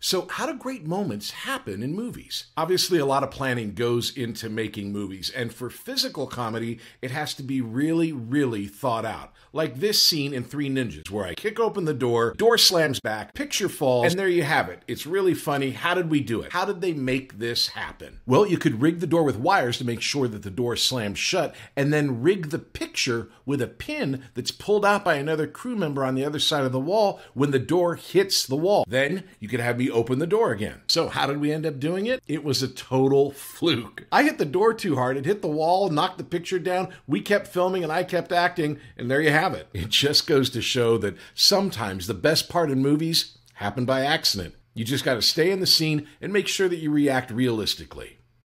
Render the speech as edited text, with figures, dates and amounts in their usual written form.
So how do great moments happen in movies? Obviously, a lot of planning goes into making movies, and for physical comedy, it has to be really, really thought out. Like this scene in Three Ninjas, where I kick open the door slams back, picture falls, and there you have it. It's really funny. How did we do it? How did they make this happen? Well, you could rig the door with wires to make sure that the door slams shut, and then rig the picture with a pin that's pulled out by another crew member on the other side of the wall when the door hits the wall. Then you could have me open the door again. So how did we end up doing it? It was a total fluke. I hit the door too hard. It hit the wall, knocked the picture down. We kept filming and I kept acting, and there you have it. It just goes to show that sometimes the best part in movies happen by accident. You just got to stay in the scene and make sure that you react realistically.